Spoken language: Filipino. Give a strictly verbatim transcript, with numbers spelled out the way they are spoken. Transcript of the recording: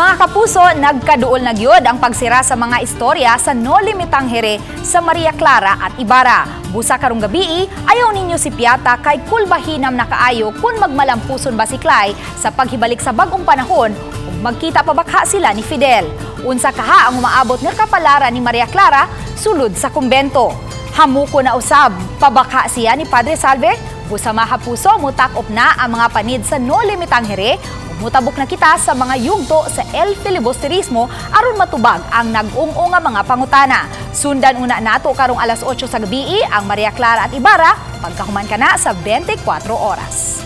Mga kapuso, nagkaduol na gyud ang pagsira sa mga istorya sa Noli Me Tangere sa Maria Clara at Ibarra. Busa karong gabi, ayaw ninyo si Piata kay kulbahinam na kaayo kung magmalampuson ba si Clay sa paghibalik sa bagong panahon ug magkita pa bakha sila ni Fidel. Unsa kaha ang umaabot nga kapalaran ni Maria Clara sulod sa kumbento. Hamuko na usab, pabakha siya ni Padre Salve. Busa mga kapuso, mutakop na ang mga panid sa Noli Me Tangere. Mutabok na kita sa mga yugto sa El Filibusterismo aron matubag ang nag-ung-o nga mga pangutana. Sundan una nato karong alas otso sa gabi ang Maria Clara at Ibarra. Pagkahuman ka na sa twenty-four oras.